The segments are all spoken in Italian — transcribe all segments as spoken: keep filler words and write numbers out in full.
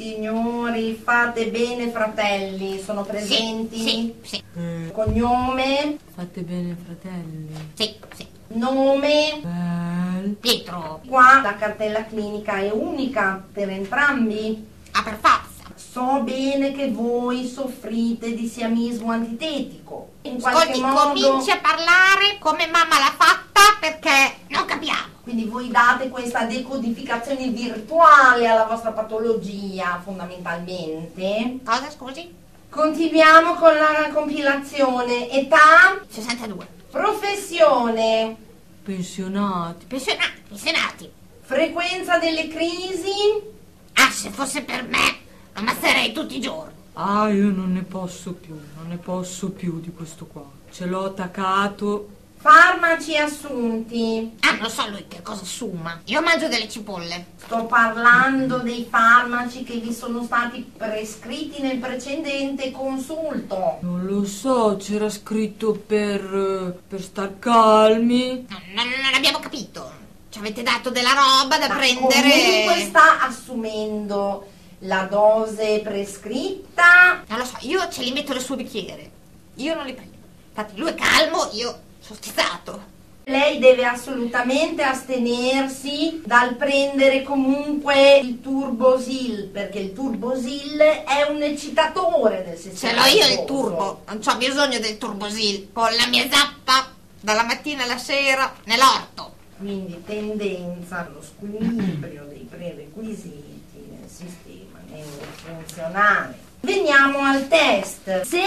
Signori fate bene fratelli, sono presenti? Sì, sì, sì. Cognome? Fate bene fratelli. Sì, sì. Nome? Bel. Pietro. Qua la cartella clinica è unica per entrambi? Ah, per forza. So bene che voi soffrite di siamismo antitetico. In qualche Ascolti, modo... cominci a parlare come mamma l'ha fatta perché non capiamo. Quindi voi date questa decodificazione virtuale alla vostra patologia, fondamentalmente. Cosa, scusi? Continuiamo con la compilazione. Età? sessantadue. Professione? Pensionati. Pensionati, pensionati. Frequenza delle crisi? Ah, se fosse per me, ammazzerei tutti i giorni. Ah, io non ne posso più, non ne posso più di questo qua. Ce l'ho attaccato... Farmaci assunti. Ah, non so lui che cosa assuma. Io mangio delle cipolle. Sto parlando dei farmaci che vi sono stati prescritti nel precedente consulto. Non lo so, c'era scritto per, per star calmi. No, no, non abbiamo capito. Ci avete dato della roba da Ma prendere. Comunque sta assumendo la dose prescritta. Non lo so, io ce li metto nel suo bicchiere. Io non li prendo. Infatti lui è calmo, io... schizzato. Lei deve assolutamente astenersi dal prendere comunque il Turbosil, perché il Turbosil è un eccitatore del sistema. Ce l'ho io il turbo, non ho bisogno del Turbosil, con la mia zappa dalla mattina alla sera nell'orto. Quindi tendenza allo squilibrio dei prerequisiti nel sistema neurofunzionale. Veniamo al test. Se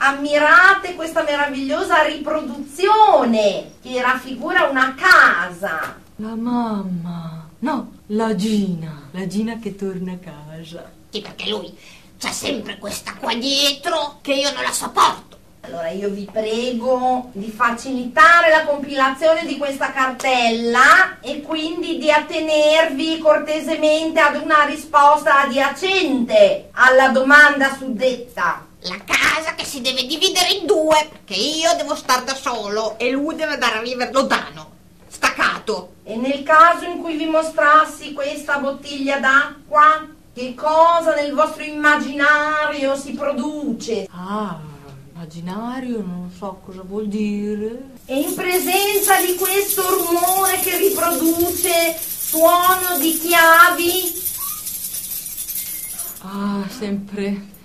ammirate questa meravigliosa riproduzione che raffigura una casa. La mamma, no, la Gina, la Gina che torna a casa. Sì, perché lui c'ha sempre questa qua dietro che io non la sopporto. Allora io vi prego di facilitare la compilazione di questa cartella e quindi di attenervi cortesemente ad una risposta adiacente alla domanda suddetta. La casa che si deve dividere in due, perché io devo stare da solo e lui deve andare a vivere lontano, staccato. E nel caso in cui vi mostrassi questa bottiglia d'acqua, che cosa nel vostro immaginario si produce? Ah, immaginario non so cosa vuol dire. E in presenza di questo rumore che riproduce suono di chiavi? Ah, sempre...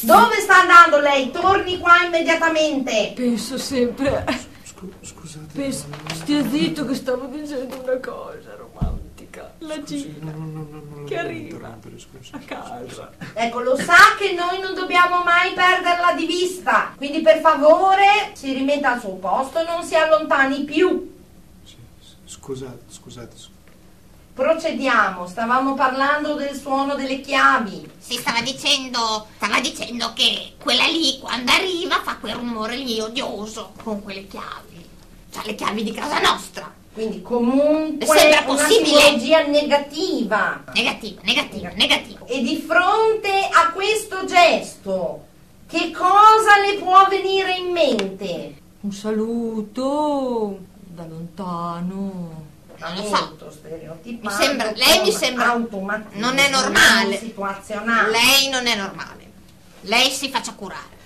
Dove sta andando lei? Torni qua immediatamente! Penso sempre... Scu scusate... Penso... Stia zitto che stavo dicendo una cosa romantica. La Gina no, no, no, no, che arriva scusa, a casa. Scusa. Ecco, lo sa che noi non dobbiamo mai perderla di vista. Quindi per favore si rimetta al suo posto e non si allontani più. Sì, scusate, scusate... Scu Procediamo, stavamo parlando del suono delle chiavi. Si stava dicendo, stava dicendo che quella lì quando arriva fa quel rumore lì odioso con quelle chiavi. Cioè le chiavi di casa nostra. Quindi comunque sembra possibile. Una tipologia negativa. Negativa, negativa, negativa. E di fronte a questo gesto, che cosa le può venire in mente? Un saluto da lontano. Non lo so, mi sembra, lei mi sembra non è normale, situazionale. Lei non è normale, lei si faccia curare.